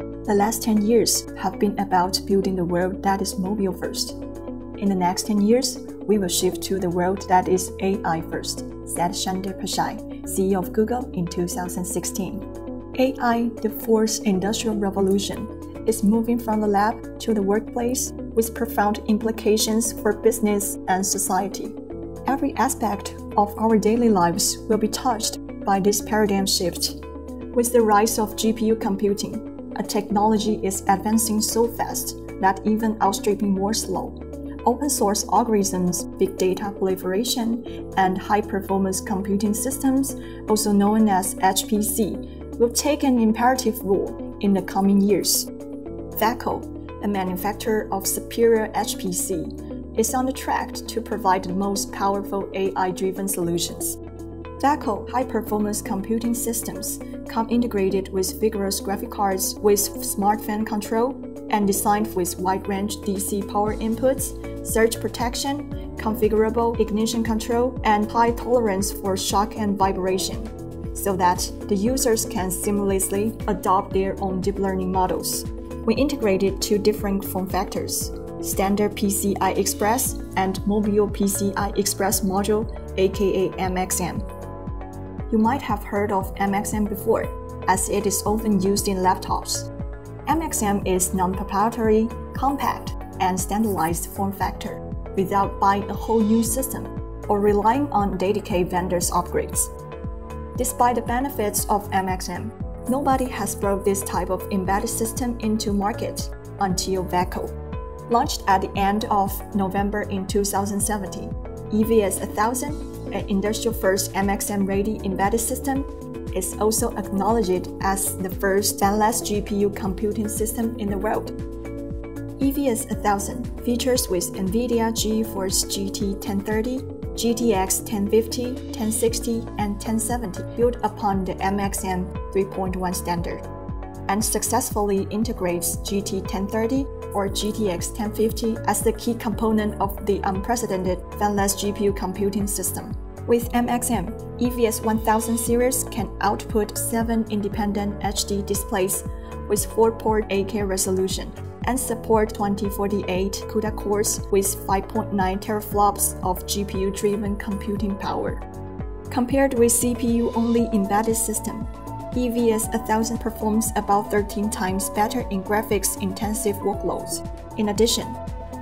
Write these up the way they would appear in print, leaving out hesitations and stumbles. The last 10 years have been about building the world that is mobile first. In the next 10 years, we will shift to the world that is AI first, said Sundar Pichai, CEO of Google, in 2016. AI, the fourth industrial revolution, is moving from the lab to the workplace with profound implications for business and society. Every aspect of our daily lives will be touched by this paradigm shift. With the rise of GPU computing, a technology is advancing so fast that even outstripping Moore's law. Open source algorithms, big data proliferation, and high-performance computing systems, also known as HPC, will take an imperative role in the coming years. Vecow, a manufacturer of superior HPC, is on the track to provide the most powerful AI-driven solutions. Vecow high-performance computing systems come integrated with vigorous graphic cards with smart fan control and designed with wide-range DC power inputs, surge protection, configurable ignition control, and high tolerance for shock and vibration, so that the users can seamlessly adopt their own deep learning models. We integrated two different form factors, standard PCI Express and mobile PCI Express module, aka MXM. You might have heard of MXM before, as it is often used in laptops. MXM is non-proprietary, compact, and standardized form factor, without buying a whole new system or relying on dedicated vendors' upgrades. Despite the benefits of MXM, nobody has brought this type of embedded system into market until Vecow. Launched at the end of November in 2017, EVS-1000, an industrial-first MXM-ready embedded system, is also acknowledged as the first standardless GPU computing system in the world. EVS-1000 features with NVIDIA GeForce GT 1030, GTX 1050, 1060, and 1070 built upon the MXM 3.1 standard, and successfully integrates GT 1030 or GTX 1050 as the key component of the unprecedented fanless GPU computing system. With MXM, EVS-1000 series can output 7 independent HD displays with 4-port 8K resolution and support 2048 CUDA cores with 5.9 teraflops of GPU-driven computing power. Compared with CPU-only embedded system, EVS-1000 performs about 13 times better in graphics-intensive workloads. In addition,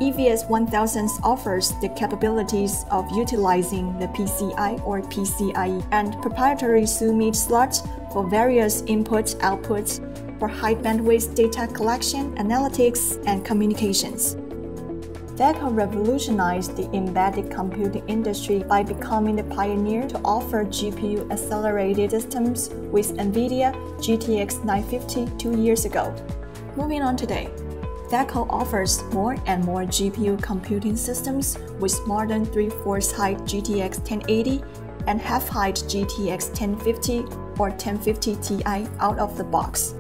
EVS-1000 offers the capabilities of utilizing the PCI or PCIe and proprietary SUMID slots for various inputs/outputs for high-bandwidth data collection, analytics, and communications. Vecow revolutionized the embedded computing industry by becoming the pioneer to offer GPU-accelerated systems with NVIDIA GTX 950 2 years ago. Moving on today, Vecow offers more and more GPU computing systems with modern 3/4 height GTX 1080 and half-height GTX 1050 or 1050 Ti out of the box.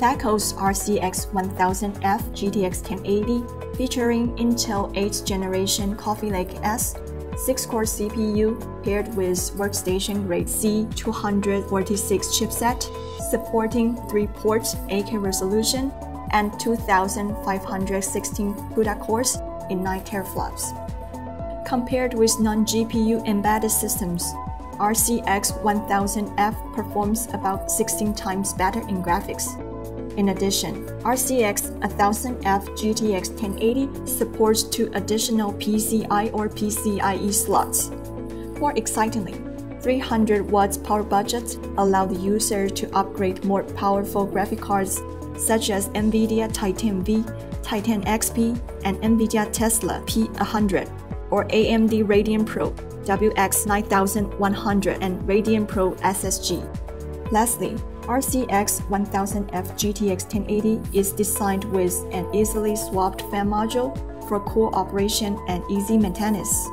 Vecow's RCX1000F GTX 1080, featuring Intel 8th generation Coffee Lake S, 6-core CPU paired with workstation grade C246 chipset, supporting 3-port 8K resolution and 2,516 CUDA cores in 9 teraflops. Compared with non-GPU embedded systems, RCX1000F performs about 16 times better in graphics. In addition, RCX1000F GTX 1080 supports 2 additional PCI or PCIe slots. More excitingly, 300 watts power budgets allow the user to upgrade more powerful graphic cards such as NVIDIA Titan V, Titan XP, and NVIDIA Tesla P100 or AMD Radeon Pro WX9100 and Radeon Pro SSG. Lastly, RCX1000F GTX 1080 is designed with an easily swapped fan module for cool operation and easy maintenance.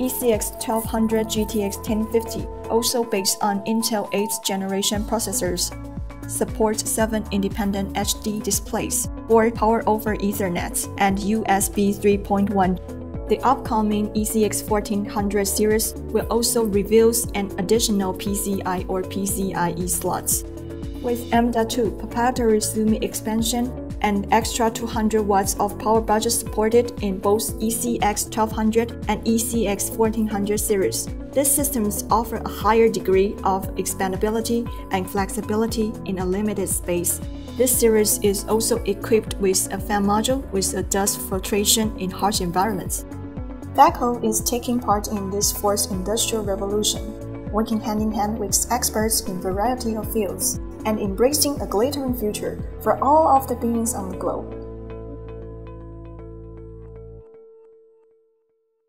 ECX 1200 GTX 1050, also based on Intel 8th generation processors, supports 7 independent HD displays or Power over Ethernet and USB 3.1. The upcoming ECX 1400 series will also reveal an additional PCI or PCIe slots. with M.2 proprietary Sumi expansion and extra 200 watts of power budget supported in both ECX 1200 and ECX 1400 series. These systems offer a higher degree of expandability and flexibility in a limited space. This series is also equipped with a fan module with a dust filtration in harsh environments. Vecow is taking part in this fourth industrial revolution, working hand-in-hand with experts in a variety of fields, and embracing a glittering future for all of the beings on the globe.